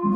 तो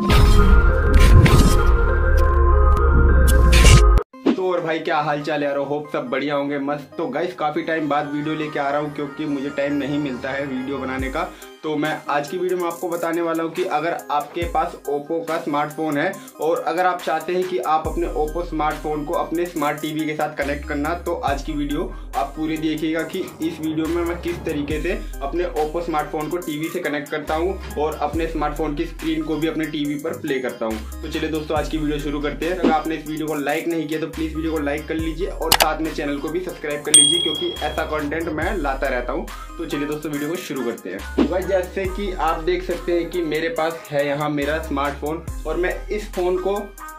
और भाई क्या हाल चाल यार, होप सब बढ़िया होंगे मस्त। तो गाइस काफ़ी टाइम बाद वीडियो लेके आ रहा हूँ क्योंकि मुझे टाइम नहीं मिलता है वीडियो बनाने का। तो मैं आज की वीडियो में आपको बताने वाला हूँ कि अगर आपके पास ओप्पो का स्मार्टफोन है और अगर आप चाहते हैं कि आप अपने ओप्पो स्मार्टफोन को अपने स्मार्ट टीवी के साथ कनेक्ट करना, तो आज की वीडियो आप पूरी देखिएगा कि इस वीडियो में मैं किस तरीके से अपने ओप्पो स्मार्टफोन को टीवी से कनेक्ट करता हूँ और अपने स्मार्टफोन की स्क्रीन को भी अपने टीवी पर प्ले करता हूँ। तो चलिए दोस्तों आज की वीडियो शुरू करते हैं। अगर आपने इस वीडियो को लाइक नहीं किया तो प्लीज़ वीडियो को लाइक कर लीजिए और साथ में चैनल को भी सब्सक्राइब कर लीजिए क्योंकि ऐसा कॉन्टेंट मैं लाता रहता हूँ। तो चलिए दोस्तों वीडियो को शुरू करते हैं। जैसे कि आप देख सकते हैं कि मेरे पास है यहाँ मेरा स्मार्टफोन और मैं इस फोन को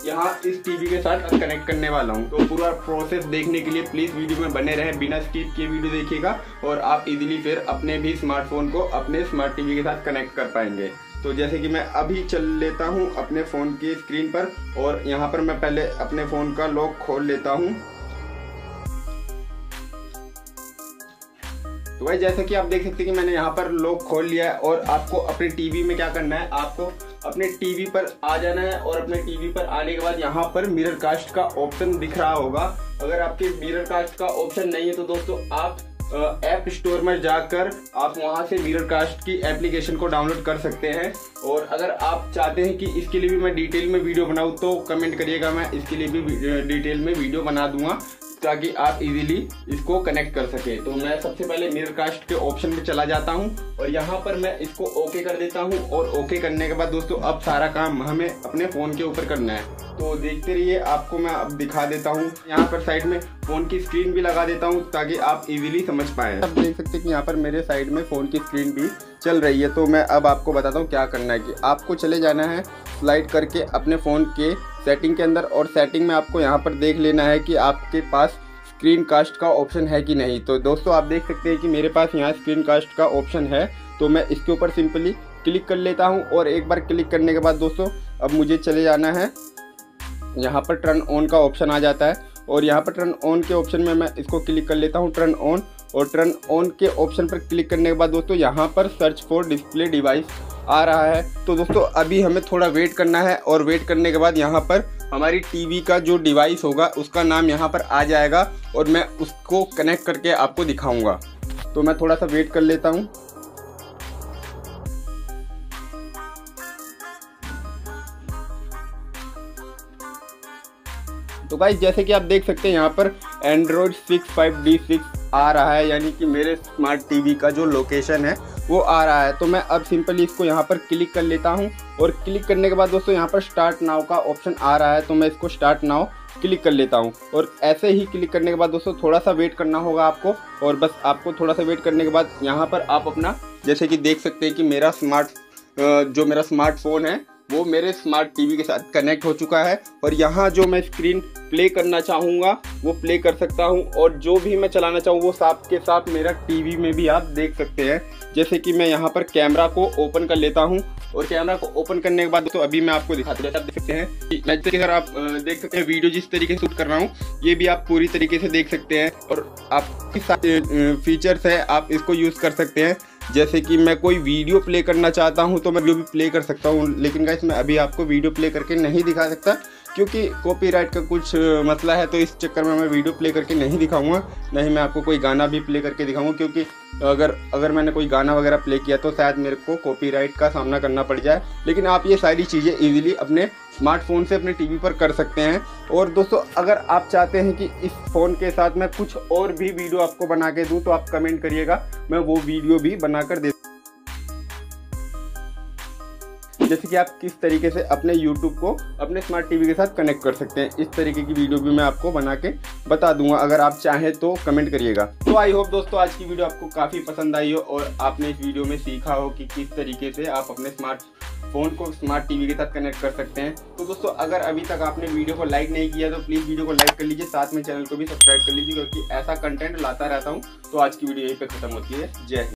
यहाँ इस टीवी के साथ कनेक्ट करने वाला हूँ। तो पूरा प्रोसेस देखने के लिए प्लीज़ वीडियो में बने रहें, बिना स्किप किए वीडियो देखिएगा और आप इजीली फिर अपने भी स्मार्टफोन को अपने स्मार्ट टीवी के साथ कनेक्ट कर पाएंगे। तो जैसे कि मैं अभी चल लेता हूँ अपने फ़ोन की स्क्रीन पर और यहाँ पर मैं पहले अपने फ़ोन का लॉक खोल लेता हूँ। तो भाई जैसे कि आप देख सकते हैं कि मैंने यहाँ पर लॉक खोल लिया है और आपको अपने टीवी में क्या करना है, आपको अपने टीवी पर आ जाना है और अपने टीवी पर आने के बाद यहाँ पर मिरर कास्ट का ऑप्शन दिख रहा होगा। अगर आपके मिरर कास्ट का ऑप्शन नहीं है तो दोस्तों आप ऐप स्टोर में जाकर आप वहाँ से मिरर कास्ट की एप्लीकेशन को डाउनलोड कर सकते हैं। और अगर आप चाहते हैं कि इसके लिए भी मैं डिटेल में वीडियो बनाऊँ तो कमेंट करिएगा, मैं इसके लिए भी डिटेल में वीडियो बना दूँगा ताकि आप इजीली इसको कनेक्ट कर सके। तो मैं सबसे पहले मिरर कास्ट के ऑप्शन में चला जाता हूं और यहां पर मैं इसको ओके कर देता हूं और ओके करने के बाद दोस्तों अब सारा काम हमें अपने फ़ोन के ऊपर करना है। तो देखते रहिए, आपको मैं अब दिखा देता हूं। यहां पर साइड में फ़ोन की स्क्रीन भी लगा देता हूं ताकि आप इजीली समझ पाएँ। आप देख सकते हैं कि यहाँ पर मेरे साइड में फ़ोन की स्क्रीन भी चल रही है। तो मैं अब आपको बताता हूँ क्या करना है कि आपको चले जाना है स्लाइड करके अपने फ़ोन के सेटिंग के अंदर और सेटिंग में आपको यहाँ पर देख लेना है कि आपके पास स्क्रीन कास्ट का ऑप्शन है कि नहीं। तो दोस्तों आप देख सकते हैं कि मेरे पास यहाँ स्क्रीन कास्ट का ऑप्शन है तो मैं इसके ऊपर सिंपली क्लिक कर लेता हूँ। और एक बार क्लिक करने के बाद दोस्तों अब मुझे चले जाना है, यहाँ पर टर्न ऑन का ऑप्शन आ जाता है और यहाँ पर टर्न ऑन के ऑप्शन में मैं इसको क्लिक कर लेता हूँ, टर्न ऑन। और टर्न ऑन के ऑप्शन पर क्लिक करने के बाद दोस्तों यहाँ पर सर्च फॉर डिस्प्ले डिवाइस आ रहा है। तो दोस्तों अभी हमें थोड़ा वेट करना है और वेट करने के बाद यहाँ पर हमारी टीवी का जो डिवाइस होगा उसका नाम यहाँ पर आ जाएगा और मैं उसको कनेक्ट करके आपको दिखाऊंगा। तो मैं थोड़ा सा वेट कर लेता हूँ। तो गाइस जैसे कि आप देख सकते हैं यहाँ पर एंड्रॉयड 65D6 आ रहा है, यानी कि मेरे स्मार्ट टीवी का जो लोकेशन है वो आ रहा है। तो मैं अब सिंपली इसको यहाँ पर क्लिक कर लेता हूँ और क्लिक करने के बाद दोस्तों यहाँ पर स्टार्ट नाउ का ऑप्शन आ रहा है तो मैं इसको स्टार्ट नाउ क्लिक कर लेता हूँ। और ऐसे ही क्लिक करने के बाद दोस्तों थोड़ा सा वेट करना होगा आपको। और बस आपको थोड़ा सा वेट करने के बाद यहाँ पर आप अपना जैसे कि देख सकते हैं कि मेरा स्मार्टफोन है वो मेरे स्मार्ट टीवी के साथ कनेक्ट हो चुका है और यहाँ जो मैं स्क्रीन प्ले करना चाहूँगा वो प्ले कर सकता हूँ और जो भी मैं चलाना चाहूँ वो साथ के साथ मेरा टीवी में भी आप देख सकते हैं। जैसे कि मैं यहाँ पर कैमरा को ओपन कर लेता हूँ और कैमरा को ओपन करने के बाद तो अभी मैं आपको दिखाता रहता हूँ। आप देख सकते हैं कि अगर आप देख सकते हैं वीडियो जिस तरीके से शूट कर रहा हूँ ये भी आप पूरी तरीके से देख सकते हैं और आपके साथ फीचर्स है आप इसको यूज़ कर सकते हैं। जैसे कि मैं कोई वीडियो प्ले करना चाहता हूं तो मैं वीडियो भी प्ले कर सकता हूं, लेकिन गाइस मैं अभी आपको वीडियो प्ले करके नहीं दिखा सकता क्योंकि कॉपीराइट का कुछ मसला है। तो इस चक्कर में मैं वीडियो प्ले करके नहीं दिखाऊंगा, नहीं मैं आपको कोई गाना भी प्ले करके दिखाऊंगा क्योंकि अगर मैंने कोई गाना वगैरह प्ले किया तो शायद मेरे को कॉपीराइट का सामना करना पड़ जाए। लेकिन आप ये सारी चीज़ें ईजिली अपने स्मार्टफोन से अपने टीवी पर कर सकते हैं। और दोस्तों अगर आप चाहते हैं कि इस फ़ोन के साथ मैं कुछ और भी वीडियो आपको बना के दूँ तो आप कमेंट करिएगा, मैं वो वीडियो भी बना कर दे। जैसे कि आप किस तरीके से अपने YouTube को अपने स्मार्ट टीवी के साथ कनेक्ट कर सकते हैं, इस तरीके की वीडियो भी मैं आपको बना के बता दूंगा। अगर आप चाहें तो कमेंट करिएगा। तो आई होप दोस्तों आज की वीडियो आपको काफ़ी पसंद आई हो और आपने इस वीडियो में सीखा हो कि किस तरीके से आप अपने स्मार्टफोन को स्मार्ट टीवी के साथ कनेक्ट कर सकते हैं। तो दोस्तों अगर अभी तक आपने वीडियो को लाइक नहीं किया तो प्लीज़ वीडियो को लाइक कर लीजिए, साथ में चैनल को भी सब्सक्राइब कर लीजिए क्योंकि ऐसा कंटेंट लाता रहता हूँ। तो आज की वीडियो यहीं पर खत्म होती है। जय हिंद।